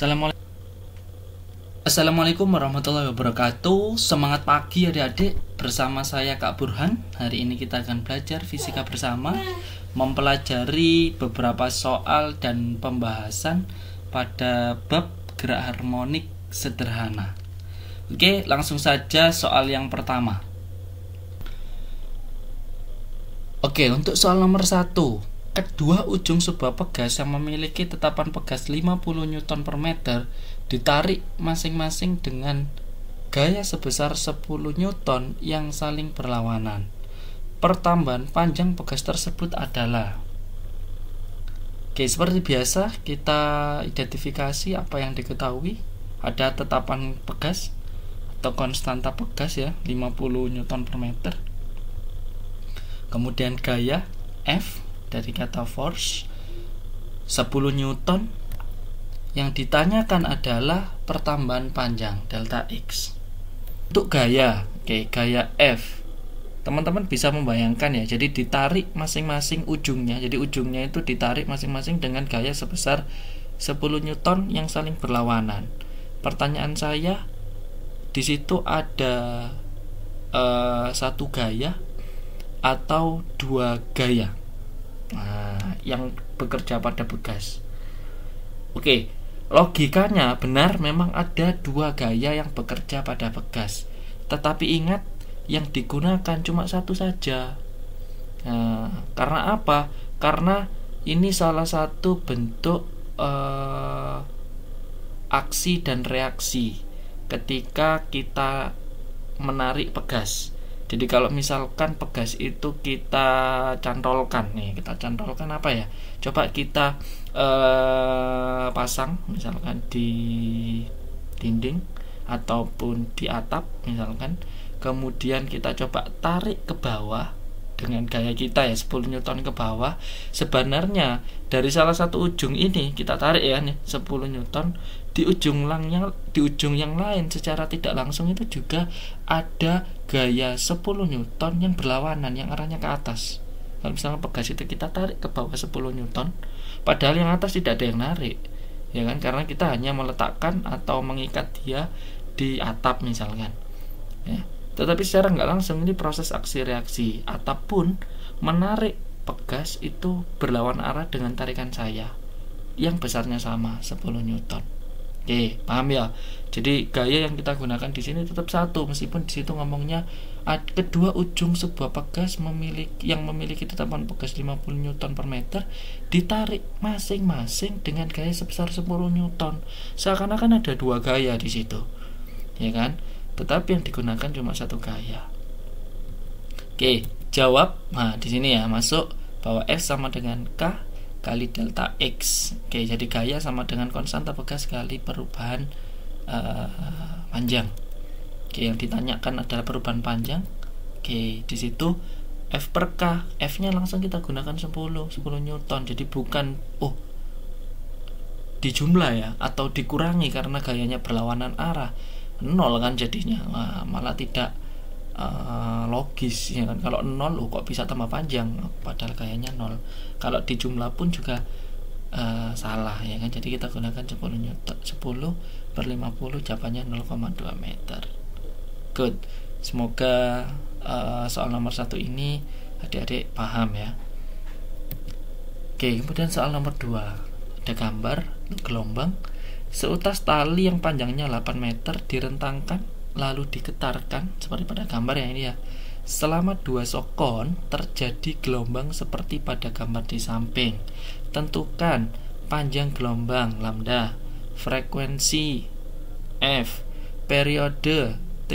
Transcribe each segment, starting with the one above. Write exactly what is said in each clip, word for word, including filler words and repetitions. Assalamualaikum. Assalamualaikum warahmatullahi wabarakatuh. Semangat pagi adik-adik. Bersama saya Kak Burhan. Hari ini kita akan belajar fisika bersama, mempelajari beberapa soal dan pembahasan pada bab gerak harmonik sederhana. Oke, langsung saja soal yang pertama. Oke, untuk soal nomor satu. Kedua ujung sebuah pegas yang memiliki tetapan pegas lima puluh newton per meter ditarik masing-masing dengan gaya sebesar sepuluh newton yang saling berlawanan. Pertambahan panjang pegas tersebut adalah. Oke, seperti biasa kita identifikasi apa yang diketahui. Ada tetapan pegas atau konstanta pegas ya, lima puluh newton per meter. Kemudian gaya F dari kata force sepuluh newton. Yang ditanyakan adalah pertambahan panjang delta X. Untuk gaya, oke, gaya F. Teman-teman bisa membayangkan ya, jadi ditarik masing-masing ujungnya. Jadi ujungnya itu ditarik masing-masing dengan gaya sebesar sepuluh newton yang saling berlawanan. Pertanyaan saya, di situ ada eh, satu gaya atau dua gaya. Nah, yang bekerja pada bekas. Oke, logikanya benar, memang ada dua gaya yang bekerja pada bekas. Tetapi ingat, yang digunakan cuma satu saja. Nah, karena apa? Karena ini salah satu bentuk eh, aksi dan reaksi ketika kita menarik pegas. Jadi kalau misalkan pegas itu kita cantolkan nih, kita cantolkan apa ya? Coba kita eh, pasang misalkan di dinding ataupun di atap misalkan. Kemudian kita coba tarik ke bawah dengan gaya kita ya, sepuluh newton ke bawah. Sebenarnya dari salah satu ujung ini kita tarik ya nih, sepuluh newton. Di ujung langnya, di ujung yang lain secara tidak langsung itu juga ada gaya sepuluh newton yang berlawanan, yang arahnya ke atas. Kalau misalnya pegas itu kita tarik ke bawah sepuluh newton, padahal yang atas tidak ada yang narik, ya kan? Karena kita hanya meletakkan atau mengikat dia di atap misalkan. Ya. Tetapi secara nggak langsung ini proses aksi reaksi. Atap pun menarik pegas itu berlawan arah dengan tarikan saya yang besarnya sama, sepuluh newton. Oke, paham ya? Jadi gaya yang kita gunakan di sini tetap satu, meskipun di situ ngomongnya kedua ujung sebuah pegas memiliki yang memiliki tetapan pegas lima puluh newton per meter ditarik masing-masing dengan gaya sebesar sepuluh newton. Seakan-akan ada dua gaya di situ, ya kan? Tetapi yang digunakan cuma satu gaya. Oke, jawab. Nah, di sini ya masuk bahwa F sama dengan K kali delta X. Oke, jadi gaya sama dengan konstanta pegas kali perubahan uh, panjang. Oke, yang ditanyakan adalah perubahan panjang. Oke, di situ F per K, F nya langsung kita gunakan sepuluh newton. Jadi bukan oh dijumlah ya atau dikurangi karena gayanya berlawanan arah, nol kan jadinya. Wah, malah tidak Uh, logis ya kan, kalau nol oh, kok bisa tambah panjang padahal kayaknya nol. Kalau di jumlah pun juga uh, salah ya kan. Jadi kita gunakan sepuluh per lima puluh, jawabannya nol koma dua meter. Good, semoga uh, soal nomor satu ini adik-adik paham ya. Oke, kemudian soal nomor dua. Ada gambar gelombang seutas tali yang panjangnya delapan meter direntangkan lalu diketarkan seperti pada gambar yang ini ya. Selama dua sokon terjadi gelombang seperti pada gambar di samping. Tentukan panjang gelombang lambda, frekuensi F, periode T,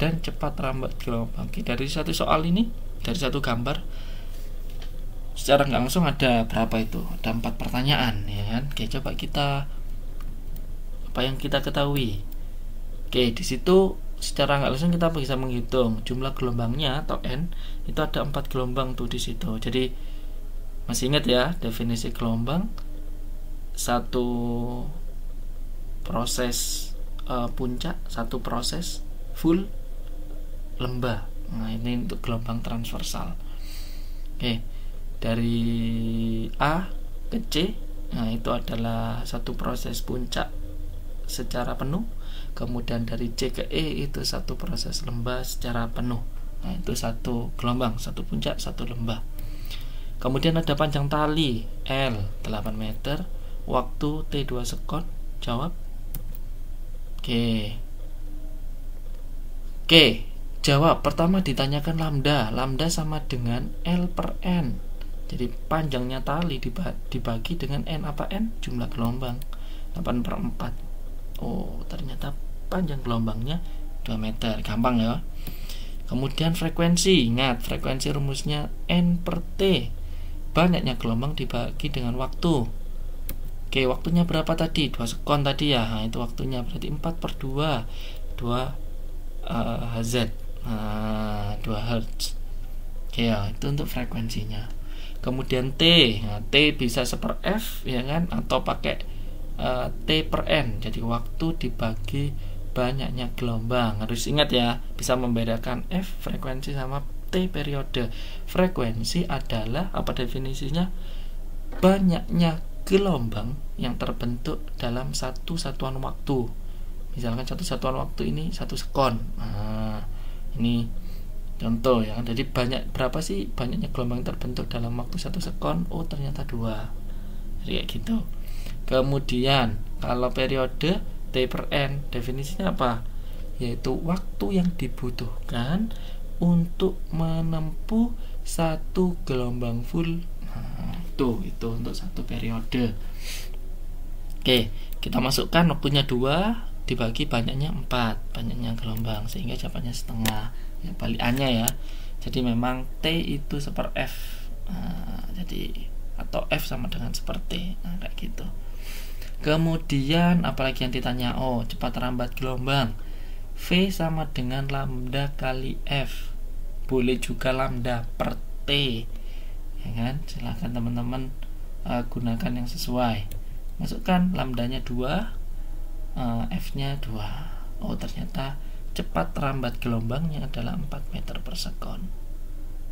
dan cepat rambat gelombang. Oke, dari satu soal ini, dari satu gambar secara nggak langsung ada berapa itu? Ada empat pertanyaan ya kan. Oke, coba kita apa yang kita ketahui. Oke, di situ secara nggak langsung kita bisa menghitung jumlah gelombangnya atau N itu ada empat gelombang tuh di situ. Jadi masih ingat ya definisi gelombang, satu proses e, puncak, satu proses full lembah. Nah, ini untuk gelombang transversal. Oke, dari A ke C, nah itu adalah satu proses puncak secara penuh, kemudian dari C ke E itu satu proses lembah secara penuh. Nah, itu satu gelombang, satu puncak, satu lembah. Kemudian ada panjang tali L delapan meter, waktu T dua sekon. Jawab Oke Oke Jawab, pertama ditanyakan lambda. Lambda sama dengan L per N. Jadi panjangnya tali dibagi dengan N. Apa N? Jumlah gelombang. Delapan per empat. Oh, ternyata panjang gelombangnya dua meter. Gampang ya. Kemudian frekuensi. Ingat, frekuensi rumusnya N per T. Banyaknya gelombang dibagi dengan waktu. Oke, waktunya berapa tadi? dua sekon tadi ya. Nah, itu waktunya berarti empat per dua. dua Hz. Nah, dua hertz. Oke, ya, itu untuk frekuensinya. Kemudian T, nah, T bisa satu per F ya kan, atau pakai uh, T per N. Jadi waktu dibagi banyaknya gelombang. Harus ingat ya, bisa membedakan F frekuensi sama T periode. Frekuensi adalah, apa definisinya? Banyaknya gelombang yang terbentuk dalam satu satuan waktu. Misalkan satu satuan waktu ini satu sekon. Nah, ini contoh ya. Jadi banyak berapa sih banyaknya gelombang terbentuk dalam waktu satu sekon? Oh, ternyata dua. Jadi kayak gitu. Kemudian kalau periode T per N, definisinya apa? Yaitu waktu yang dibutuhkan untuk menempuh satu gelombang full. Nah, itu itu untuk satu periode. Oke, kita masukkan waktunya dua dibagi banyaknya empat, banyaknya gelombang, sehingga jawabannya setengah ya, balikannya ya. Jadi memang T itu satu per F. Nah, jadi atau F sama dengan satu per T. Nah, kayak gitu. Kemudian apalagi yang ditanya? Oh, cepat rambat gelombang. V sama dengan lambda kali F. Boleh juga lambda per T ya kan? Silahkan teman-teman uh, gunakan yang sesuai. Masukkan lambdanya dua, Uh, F-nya dua. Oh, ternyata cepat rambat gelombangnya adalah empat meter per sekon.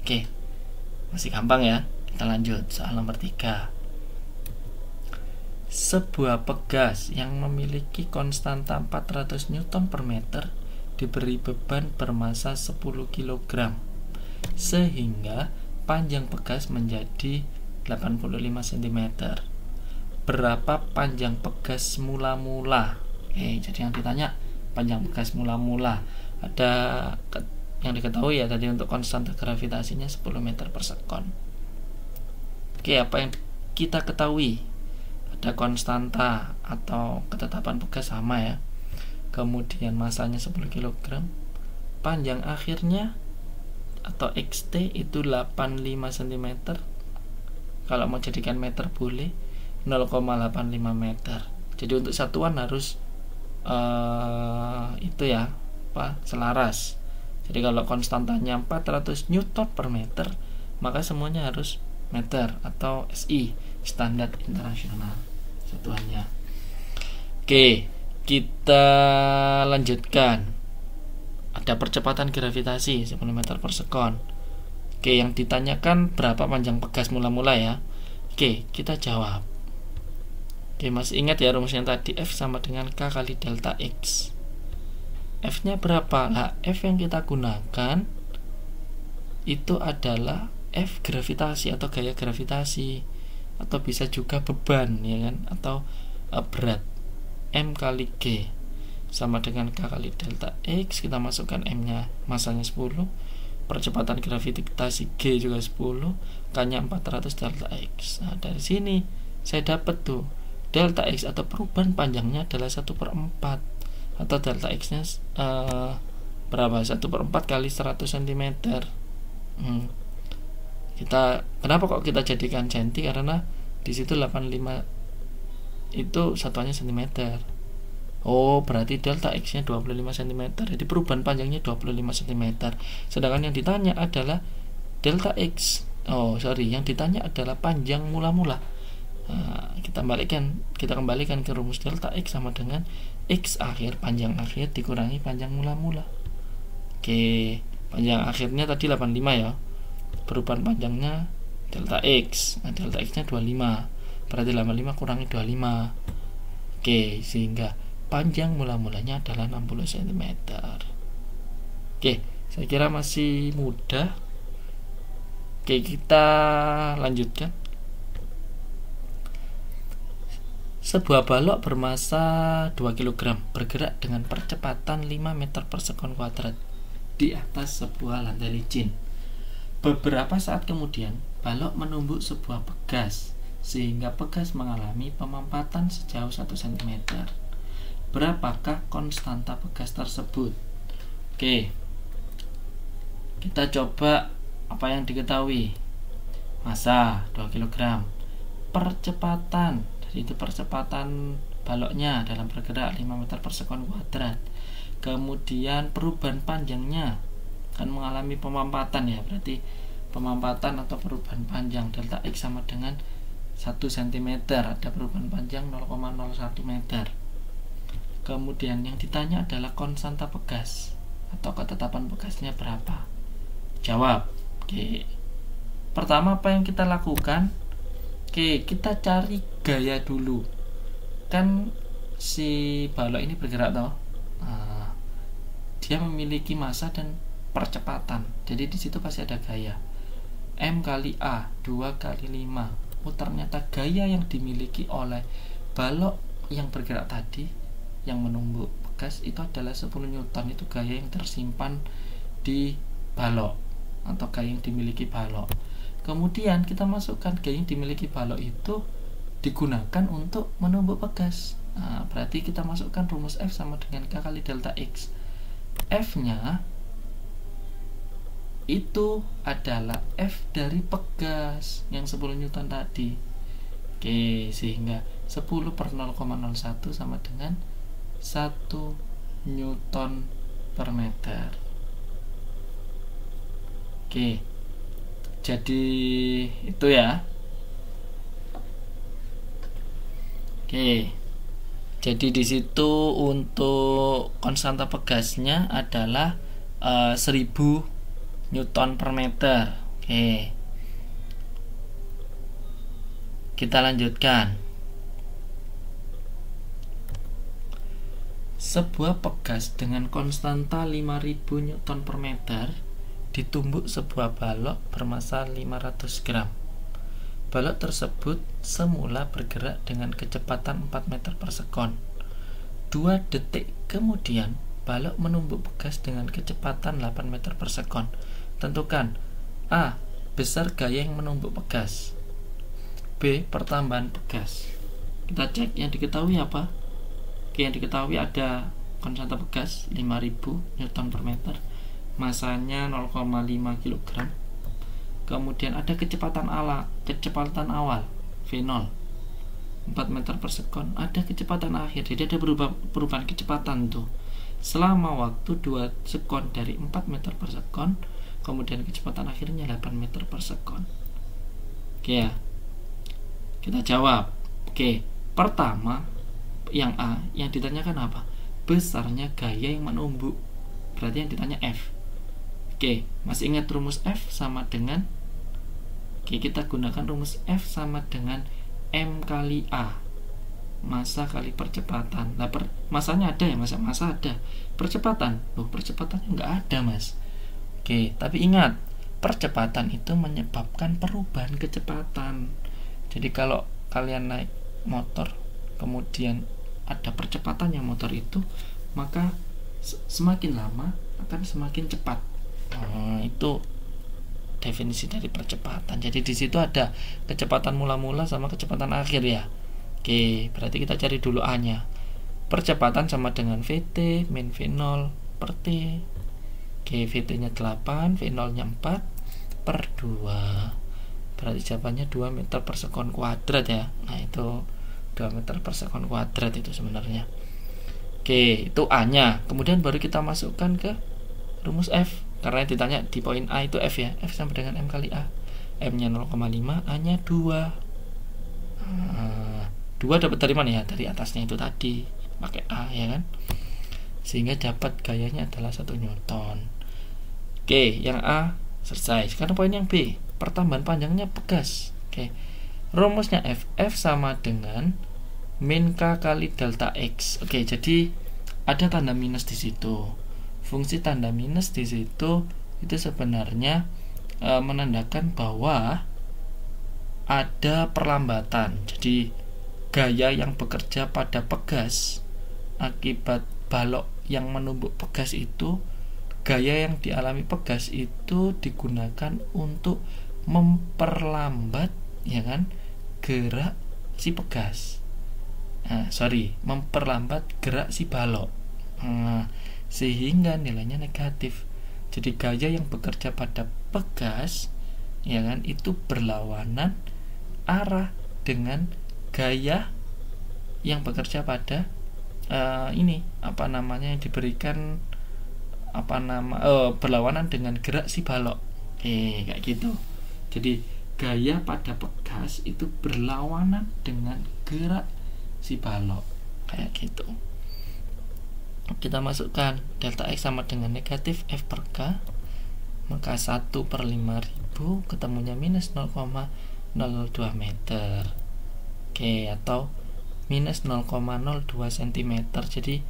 Oke, masih gampang ya. Kita lanjut soal nomor tiga. Sebuah pegas yang memiliki konstanta empat ratus newton per meter diberi beban bermassa sepuluh kilogram, sehingga panjang pegas menjadi delapan puluh lima sentimeter. Berapa panjang pegas mula-mula? Oke, jadi yang ditanya panjang pegas mula-mula. Ada yang diketahui ya tadi untuk konstanta gravitasinya sepuluh meter per sekon. Oke, apa yang kita ketahui? Ada konstanta atau ketetapan pegas sama ya. Kemudian masanya sepuluh kilogram. Panjang akhirnya atau X T itu delapan puluh lima sentimeter. Kalau mau jadikan meter boleh, nol koma delapan lima meter. Jadi untuk satuan harus uh, itu ya, apa, selaras. Jadi kalau konstantanya empat ratus newton per meter, maka semuanya harus meter atau S I, standar internasional satuannya. Oke, kita lanjutkan. Ada percepatan gravitasi sepuluh meter per sekon. Oke, yang ditanyakan berapa panjang pegas mula-mula ya. Oke, kita jawab. Oke, masih ingat ya rumusnya tadi, F sama dengan K kali delta X. F-nya berapa? Nah, F yang kita gunakan itu adalah F gravitasi atau gaya gravitasi, atau bisa juga beban ya kan, atau uh, berat. M kali G sama dengan K kali delta X. Kita masukkan M-nya, masanya sepuluh, percepatan gravitasi G juga sepuluh, K-nya empat ratus delta X. Nah, dari sini saya dapat tuh delta X atau perubahan panjangnya adalah satu per empat, atau delta X nya uh, berapa? satu per empat kali seratus sentimeter. hmm. Kita, kenapa kok kita jadikan senti? Karena disitu delapan puluh lima itu satuannya sentimeter. Oh, berarti delta X nya dua puluh lima sentimeter, jadi perubahan panjangnya dua puluh lima sentimeter. Sedangkan yang ditanya adalah delta X. Oh sorry, yang ditanya adalah panjang mula-mula. Nah, kita balikkan, kita kembalikan ke rumus delta X sama dengan X akhir, panjang akhir dikurangi panjang mula-mula. Oke, panjang akhirnya tadi delapan puluh lima ya, perubahan panjangnya delta X. Nah, delta X nya dua puluh lima, berarti delapan puluh lima kurangi dua puluh lima. Oke, sehingga panjang mula-mulanya adalah enam puluh sentimeter. Oke, saya kira masih mudah. Oke, kita lanjutkan. Sebuah balok bermassa dua kilogram bergerak dengan percepatan lima meter per sekon kuadrat di atas sebuah lantai licin. Beberapa saat kemudian, balok menumbuk sebuah pegas sehingga pegas mengalami pemampatan sejauh satu sentimeter. Berapakah konstanta pegas tersebut? Oke, kita coba apa yang diketahui. Massa dua kilogram, percepatan, itu percepatan baloknya dalam bergerak lima meter per sekon kuadrat, kemudian perubahan panjangnya akan mengalami pemampatan, ya berarti pemampatan atau perubahan panjang delta x sama dengan satu sentimeter, ada perubahan panjang nol koma nol satu meter. Kemudian yang ditanya adalah konstanta pegas atau ketetapan pegasnya berapa. Jawab. Oke, pertama apa yang kita lakukan? Oke, kita cari gaya dulu. Kan si balok ini bergerak toh. Nah, dia memiliki massa dan percepatan. Jadi di situ pasti ada gaya. M kali A, dua kali lima. Oh, ternyata gaya yang dimiliki oleh balok yang bergerak tadi yang menumbuk pegas itu adalah sepuluh newton. Itu gaya yang tersimpan di balok atau gaya yang dimiliki balok. Kemudian kita masukkan gaya yang dimiliki balok itu digunakan untuk menumbuk pegas. Nah, berarti kita masukkan rumus F sama dengan K kali delta X. F-nya itu adalah F dari pegas yang sepuluh newton tadi. Oke, sehingga sepuluh per nol koma nol satu sama dengan satu newton per meter. Oke, jadi itu ya. Oke, jadi di situ untuk konstanta pegasnya adalah uh, seribu newton per meter. Oke, kita lanjutkan. Sebuah pegas dengan konstanta lima ribu newton per meter ditumbuk sebuah balok bermassa lima ratus gram. Balok tersebut semula bergerak dengan kecepatan empat meter per sekon. dua detik kemudian, balok menumbuk pegas dengan kecepatan delapan meter per sekon. Tentukan A. besar gaya yang menumbuk pegas, B. pertambahan pegas. Kita cek yang diketahui apa? Oke, yang diketahui ada konstanta pegas lima ribu newton per meter, masanya nol koma lima kilogram. Kemudian ada kecepatan ala kecepatan awal V nol empat meter per sekon, ada kecepatan akhir, jadi ada berubah, perubahan kecepatan tuh selama waktu dua sekon dari empat meter per sekon, kemudian kecepatan akhirnya delapan meter per sekon. Oke ya, kita jawab. Oke, pertama yang A yang ditanyakan apa? Besarnya gaya yang menumbuk, berarti yang ditanya F. Oke, masih ingat rumus F sama dengan, oke, kita gunakan rumus F sama dengan M kali A, massa kali percepatan. Nah, per, masanya ada ya, masa masa ada, percepatan, loh percepatannya nggak ada mas. Oke, tapi ingat percepatan itu menyebabkan perubahan kecepatan. Jadi kalau kalian naik motor kemudian ada percepatan yang motor itu, maka semakin lama akan semakin cepat. Nah, itu definisi dari percepatan. Jadi di situ ada kecepatan mula-mula sama kecepatan akhir ya. Oke, berarti kita cari dulu A-nya. Percepatan sama dengan Vt min V nol per T. Oke, Vt-nya delapan, V nol-nya empat per dua. Berarti jawabannya dua meter per sekon kuadrat ya. Nah, itu dua meter per sekon kuadrat itu sebenarnya. Oke, itu A-nya. Kemudian baru kita masukkan ke rumus F, karena ditanya di poin A itu F ya. F sama dengan M kali A, M-nya nol koma lima, A-nya dua. Nah, dua dapat dari mana ya? Dari atasnya itu tadi, pakai A ya kan, sehingga dapat gayanya adalah satu newton. Oke, yang A selesai. Sekarang poin yang B, pertambahan panjangnya pegas. Oke, rumusnya F, F sama dengan min K kali delta X. Oke, jadi ada tanda minus di situ. Fungsi tanda minus di situ itu sebenarnya e, menandakan bahwa ada perlambatan. Jadi gaya yang bekerja pada pegas akibat balok yang menumbuk pegas itu, gaya yang dialami pegas itu digunakan untuk memperlambat, ya kan, gerak si pegas. Nah, sorry, memperlambat gerak si balok, nah, sehingga nilainya negatif. Jadi gaya yang bekerja pada pegas, ya kan, itu berlawanan arah dengan gaya yang bekerja pada uh, ini apa namanya yang diberikan apa nama uh, berlawanan dengan gerak si balok. Eh kayak gitu. Jadi gaya pada pegas itu berlawanan dengan gerak si balok kayak gitu. Kita masukkan delta X sama dengan negatif F per K, maka satu per lima ribu ketemunya minus nol koma nol dua meter. Oke, atau minus nol koma nol dua sentimeter. Jadi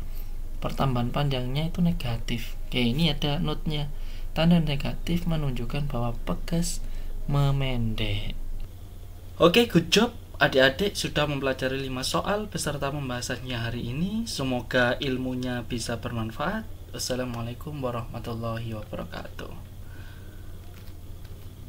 pertambahan panjangnya itu negatif. Oke, ini ada notnya. Tanda negatif menunjukkan bahwa pegas memendek. Oke, good job adik-adik, sudah mempelajari lima soal beserta pembahasannya hari ini. Semoga ilmunya bisa bermanfaat. Wassalamualaikum warahmatullahi wabarakatuh.